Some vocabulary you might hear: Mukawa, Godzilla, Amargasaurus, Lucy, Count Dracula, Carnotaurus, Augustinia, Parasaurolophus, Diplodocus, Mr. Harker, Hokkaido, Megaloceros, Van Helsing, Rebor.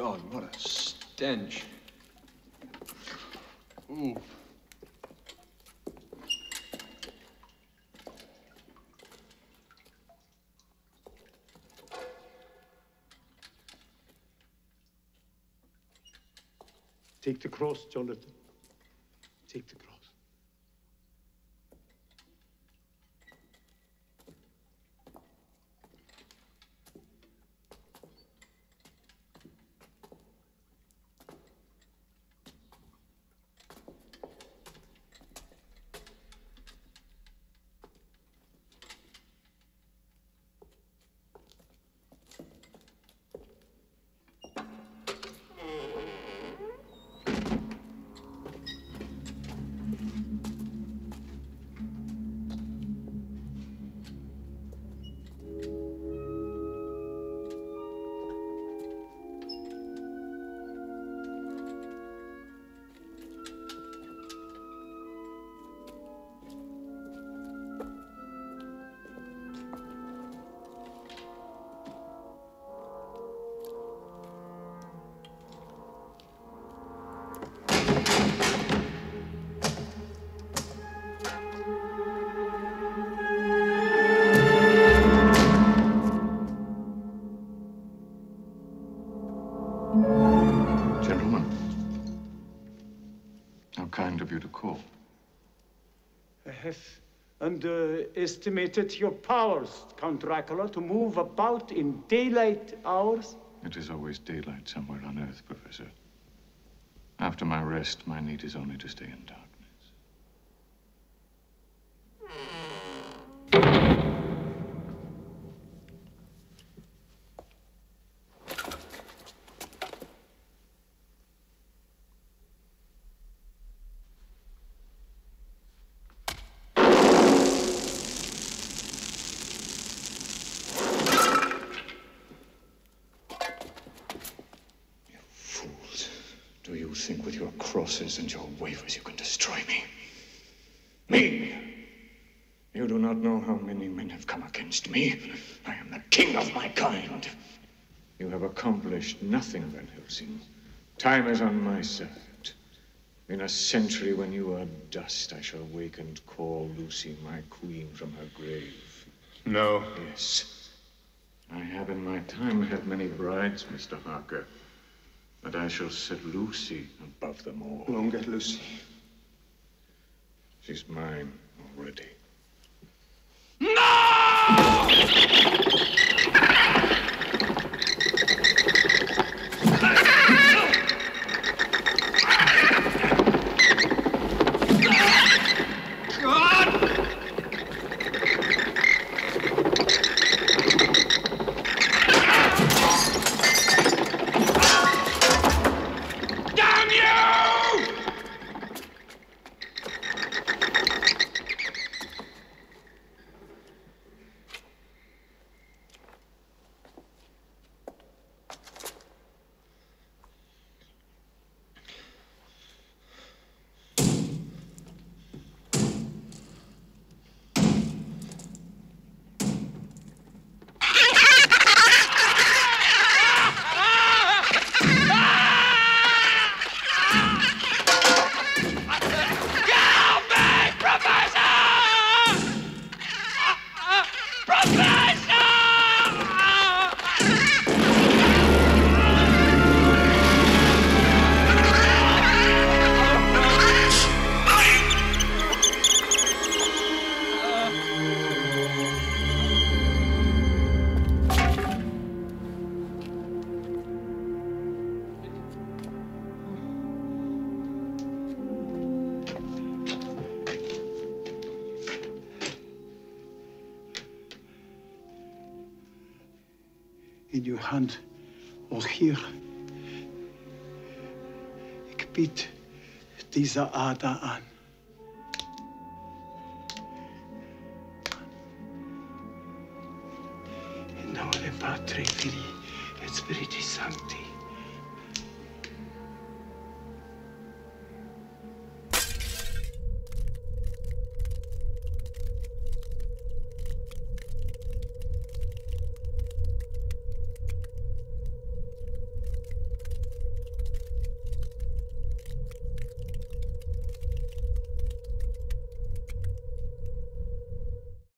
God, what a stench. Ooh. Take the cross, Jonathan. Take the cross. Underestimated your powers, Count Dracula, to move about in daylight hours? It is always daylight somewhere on Earth, Professor. After my rest, my need is only to stay in darkness. And your wavers, you can destroy me. Me! You do not know how many men have come against me. I am the king of my kind. You have accomplished nothing, Van Helsing. Time is on my side. In a century, when you are dust, I shall wake and call Lucy, my queen, from her grave. No. Yes. I have in my time had many brides, Mr. Harker. But I shall set Lucy above them all. Won't get Lucy. She's mine already. No! In your hand, or here. Ich biete diese Ader an. In nome Patri, Filii, et Spiritus Sancti.